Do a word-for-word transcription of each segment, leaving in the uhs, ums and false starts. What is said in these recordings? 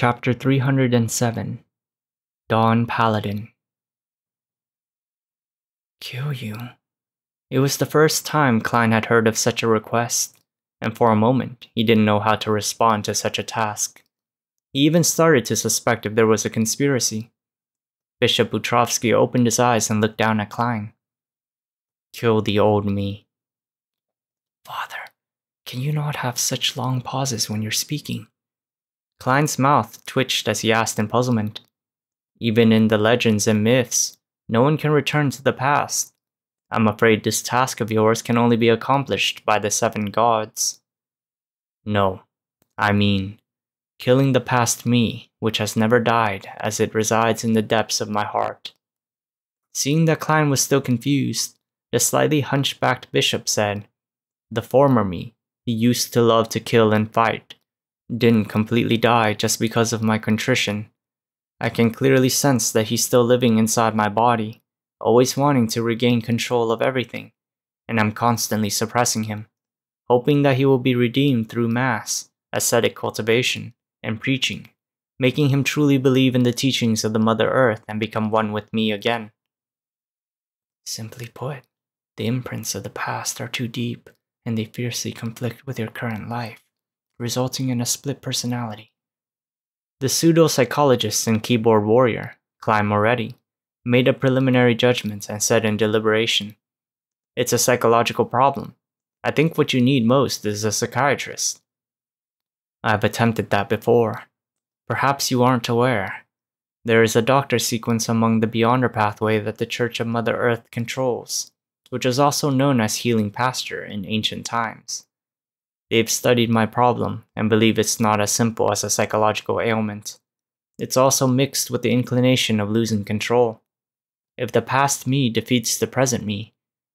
Chapter three hundred seven, Dawn Paladin. Kill you. It was the first time Klein had heard of such a request, and for a moment he didn't know how to respond to such a task. He even started to suspect if there was a conspiracy. Bishop Utrovsky opened his eyes and looked down at Klein. Kill the old me. Father, can you not have such long pauses when you're speaking? Klein's mouth twitched as he asked in puzzlement. Even in the legends and myths, no one can return to the past. I'm afraid this task of yours can only be accomplished by the seven gods. No, I mean, killing the past me, which has never died as it resides in the depths of my heart. Seeing that Klein was still confused, the slightly hunchbacked bishop said, the former me, he used to love to kill and fight, didn't completely die just because of my contrition. I can clearly sense that he's still living inside my body, always wanting to regain control of everything, and I'm constantly suppressing him, hoping that he will be redeemed through mass, ascetic cultivation, and preaching, making him truly believe in the teachings of the Mother Earth and become one with me again. Simply put, the imprints of the past are too deep, and they fiercely conflict with your current life, resulting in a split personality. The pseudo-psychologist and keyboard warrior, Klein Moretti, made a preliminary judgment and said in deliberation, it's a psychological problem. I think what you need most is a psychiatrist. I've attempted that before. Perhaps you aren't aware. There is a doctor sequence among the Beyonder pathway that the Church of Mother Earth controls, which is also known as healing pasture in ancient times. They've studied my problem and believe it's not as simple as a psychological ailment. It's also mixed with the inclination of losing control. If the past me defeats the present me,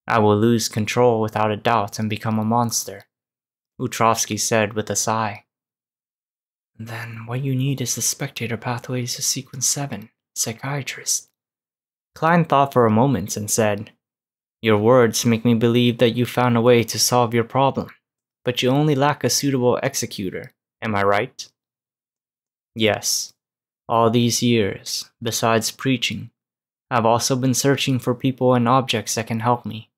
I will lose control without a doubt and become a monster, Utrovsky said with a sigh. Then what you need is the spectator pathways of sequence seven, psychiatrist. Klein thought for a moment and said, your words make me believe that you found a way to solve your problem, but you only lack a suitable executor, am I right? Yes. All these years, besides preaching, I've also been searching for people and objects that can help me.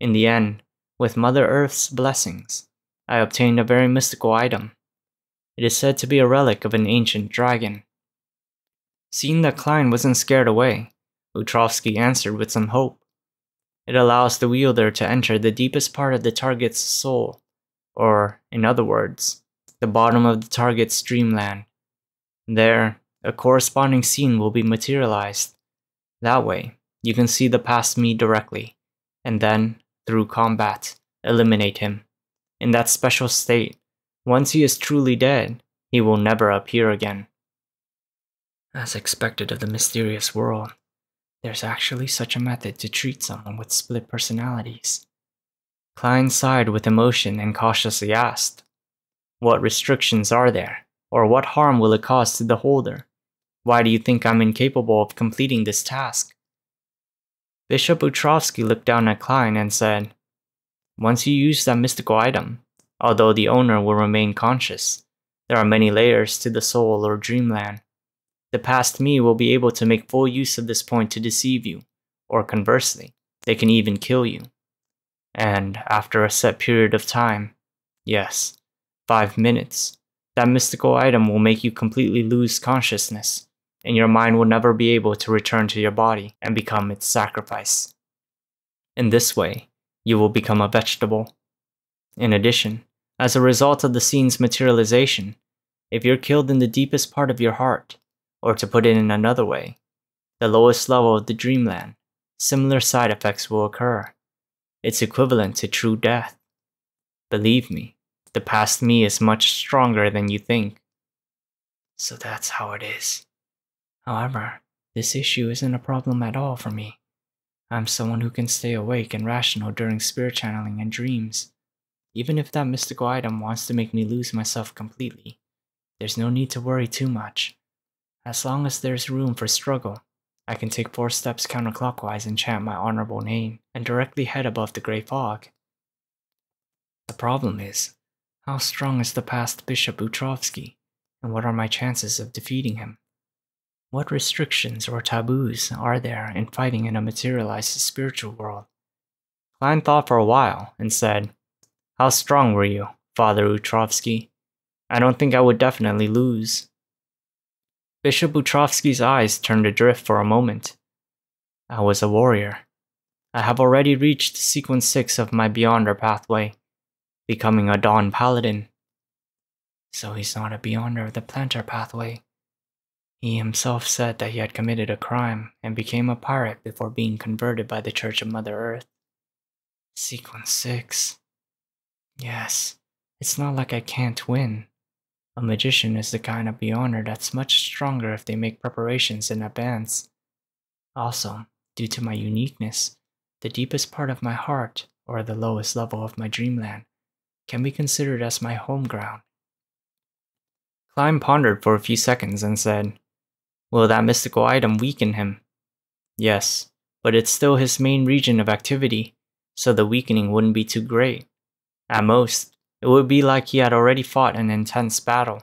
In the end, with Mother Earth's blessings, I obtained a very mystical item. It is said to be a relic of an ancient dragon. Seeing that Klein wasn't scared away, Utrovsky answered with some hope. It allows the wielder to enter the deepest part of the target's soul, or, in other words, the bottom of the target's dreamland. There, a corresponding scene will be materialized. That way, you can see the past me directly, and then, through combat, eliminate him. In that special state, once he is truly dead, he will never appear again. As expected of the mysterious world, there's actually such a method to treat someone with split personalities. Klein sighed with emotion and cautiously asked, what restrictions are there, or what harm will it cause to the holder? Why do you think I'm incapable of completing this task? Bishop Utrovsky looked down at Klein and said, once you use that mystical item, although the owner will remain conscious, there are many layers to the soul or dreamland. The past me will be able to make full use of this point to deceive you, or conversely, they can even kill you. And after a set period of time, yes, five minutes, that mystical item will make you completely lose consciousness, and your mind will never be able to return to your body and become its sacrifice. In this way, you will become a vegetable. In addition, as a result of the scene's materialization, if you're killed in the deepest part of your heart, or to put it in another way, the lowest level of the dreamland, similar side effects will occur. It's equivalent to true death. Believe me, the past me is much stronger than you think. So that's how it is. However, this issue isn't a problem at all for me. I'm someone who can stay awake and rational during spirit channeling and dreams. Even if that mystical item wants to make me lose myself completely, there's no need to worry too much. As long as there's room for struggle, I can take four steps counterclockwise and chant my honorable name, and directly head above the grey fog. The problem is, how strong is the past Bishop Utrovsky, and what are my chances of defeating him? What restrictions or taboos are there in fighting in a materialized spiritual world? Klein thought for a while and said, "How strong were you, Father Utrovsky? I don't think I would definitely lose." Bishop Utrovsky's eyes turned adrift for a moment. I was a warrior. I have already reached sequence six of my Beyonder pathway, becoming a Dawn Paladin. So he's not a Beyonder of the Planter pathway. He himself said that he had committed a crime and became a pirate before being converted by the Church of Mother Earth. Sequence six. Yes, it's not like I can't win. A magician is the kind of Beyonder that's much stronger if they make preparations in advance. Also, due to my uniqueness, the deepest part of my heart, or the lowest level of my dreamland, can be considered as my home ground. Klein pondered for a few seconds and said, "Will that mystical item weaken him?" "Yes, but it's still his main region of activity, so the weakening wouldn't be too great. At most, it would be like he had already fought an intense battle."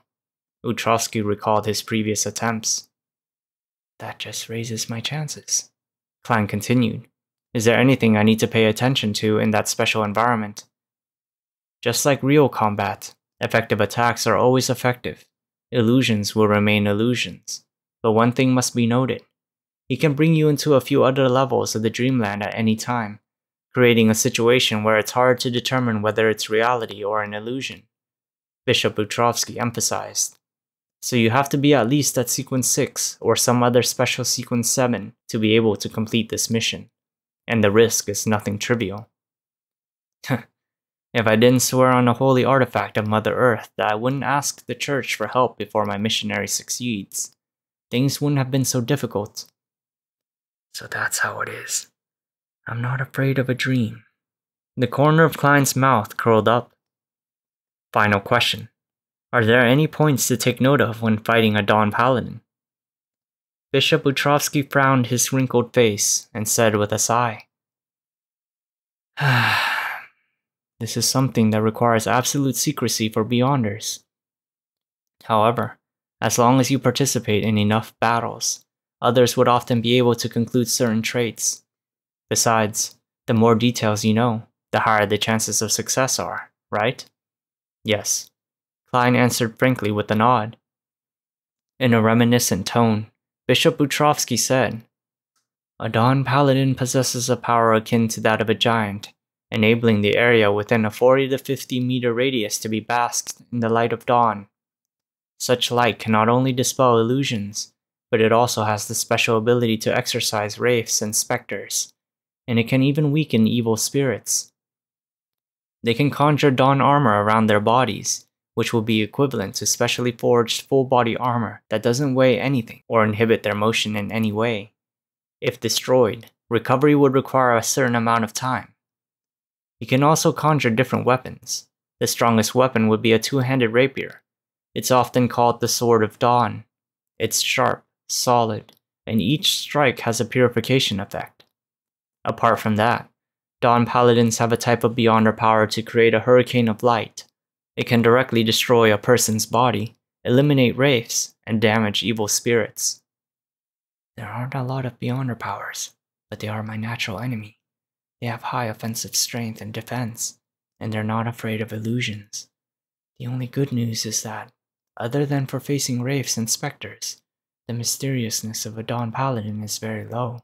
Utrovsky recalled his previous attempts. "That just raises my chances," Klein continued. "Is there anything I need to pay attention to in that special environment?" "Just like real combat, effective attacks are always effective. Illusions will remain illusions. But one thing must be noted. He can bring you into a few other levels of the dreamland at any time, creating a situation where it's hard to determine whether it's reality or an illusion," Bishop Utrovsky emphasized. "So you have to be at least at sequence six or some other special sequence seven to be able to complete this mission, and the risk is nothing trivial." If I didn't swear on a holy artifact of Mother Earth that I wouldn't ask the church for help before my missionary succeeds, things wouldn't have been so difficult. So that's how it is. I'm not afraid of a dream. The corner of Klein's mouth curled up. Final question. Are there any points to take note of when fighting a Dawn Paladin? Bishop Utrovsky frowned his wrinkled face and said with a sigh, "This is something that requires absolute secrecy for Beyonders. However, as long as you participate in enough battles, others would often be able to conclude certain traits. Besides, the more details you know, the higher the chances of success are, right?" "Yes," Klein answered frankly with a nod. In a reminiscent tone, Bishop Utrovsky said, "A Dawn Paladin possesses a power akin to that of a giant, enabling the area within a forty to fifty meter radius to be basked in the light of dawn. Such light can not only dispel illusions, but it also has the special ability to exorcise wraiths and specters, and it can even weaken evil spirits. They can conjure dawn armor around their bodies, which will be equivalent to specially forged full-body armor that doesn't weigh anything or inhibit their motion in any way. If destroyed, recovery would require a certain amount of time. You can also conjure different weapons. The strongest weapon would be a two-handed rapier. It's often called the Sword of Dawn. It's sharp, solid, and each strike has a purification effect. Apart from that, Dawn Paladins have a type of Beyonder power to create a hurricane of light. It can directly destroy a person's body, eliminate wraiths, and damage evil spirits." "There aren't a lot of Beyonder powers, but they are my natural enemy. They have high offensive strength and defense, and they're not afraid of illusions. The only good news is that, other than for facing wraiths and specters, the mysteriousness of a Dawn Paladin is very low."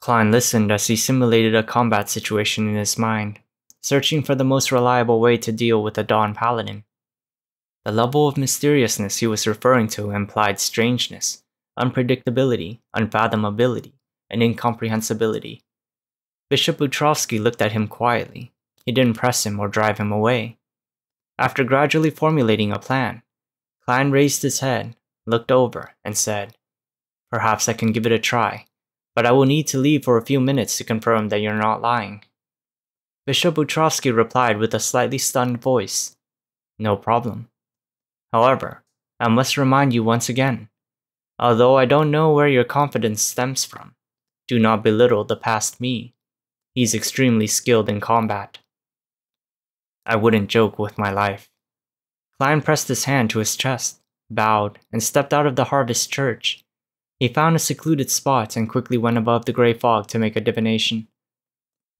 Klein listened as he simulated a combat situation in his mind, searching for the most reliable way to deal with a Dawn Paladin. The level of mysteriousness he was referring to implied strangeness, unpredictability, unfathomability, and incomprehensibility. Bishop Utrovsky looked at him quietly. He didn't press him or drive him away. After gradually formulating a plan, Klein raised his head, looked over, and said, "Perhaps I can give it a try. But I will need to leave for a few minutes to confirm that you're not lying." Bishop Utrovsky replied with a slightly stunned voice, "No problem. However, I must remind you once again, although I don't know where your confidence stems from, do not belittle the past me. He's extremely skilled in combat. I wouldn't joke with my life." Klein pressed his hand to his chest, bowed, and stepped out of the Harvest Church. He found a secluded spot and quickly went above the gray fog to make a divination.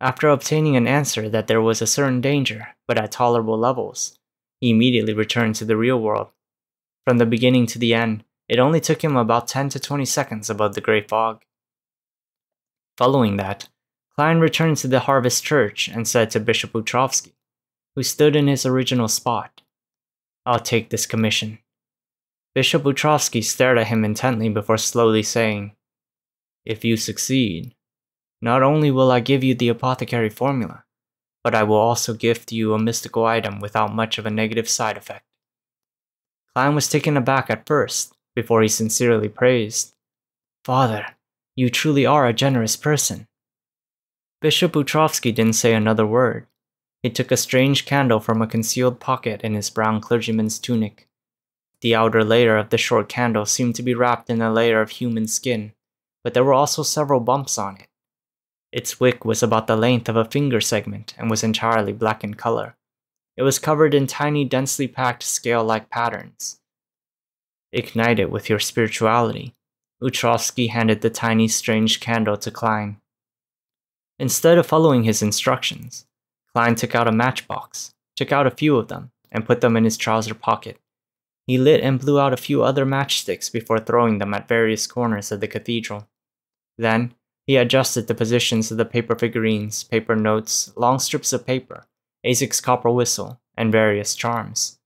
After obtaining an answer that there was a certain danger, but at tolerable levels, he immediately returned to the real world. From the beginning to the end, it only took him about ten to twenty seconds above the gray fog. Following that, Klein returned to the Harvest Church and said to Bishop Utrovsky, who stood in his original spot, "I'll take this commission." Bishop Utrovsky stared at him intently before slowly saying, "If you succeed, not only will I give you the apothecary formula, but I will also gift you a mystical item without much of a negative side effect." Klein was taken aback at first, before he sincerely praised, "Father, you truly are a generous person." Bishop Utrovsky didn't say another word. He took a strange candle from a concealed pocket in his brown clergyman's tunic. The outer layer of the short candle seemed to be wrapped in a layer of human skin, but there were also several bumps on it. Its wick was about the length of a finger segment and was entirely black in color. It was covered in tiny, densely packed, scale-like patterns. "Ignite it with your spirituality," Utrovsky handed the tiny, strange candle to Klein. Instead of following his instructions, Klein took out a matchbox, took out a few of them, and put them in his trouser pocket. He lit and blew out a few other matchsticks before throwing them at various corners of the cathedral. Then, he adjusted the positions of the paper figurines, paper notes, long strips of paper, Azek's copper whistle, and various charms.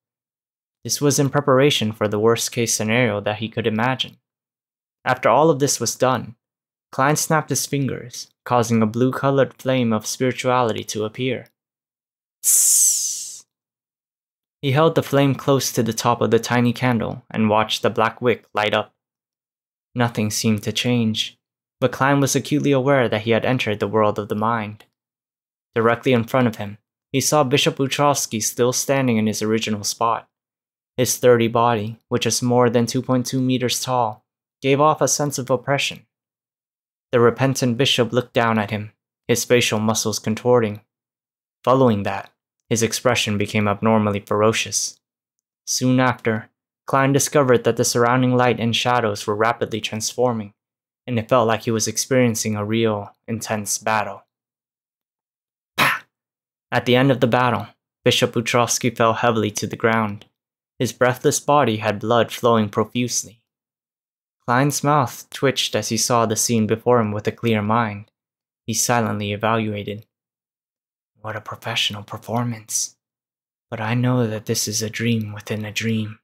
This was in preparation for the worst-case scenario that he could imagine. After all of this was done, Klein snapped his fingers, causing a blue-colored flame of spirituality to appear. Tsss. He held the flame close to the top of the tiny candle and watched the black wick light up. Nothing seemed to change, but Klein was acutely aware that he had entered the world of the mind. Directly in front of him, he saw Bishop Utrovsky still standing in his original spot. His sturdy body, which is more than two point two meters tall, gave off a sense of oppression. The repentant bishop looked down at him, his facial muscles contorting. Following that, his expression became abnormally ferocious. Soon after, Klein discovered that the surrounding light and shadows were rapidly transforming, and it felt like he was experiencing a real, intense battle. Pah! At the end of the battle, Bishop Utrovsky fell heavily to the ground. His breathless body had blood flowing profusely. Klein's mouth twitched as he saw the scene before him with a clear mind. He silently evaluated. "What a professional performance. But I know that this is a dream within a dream."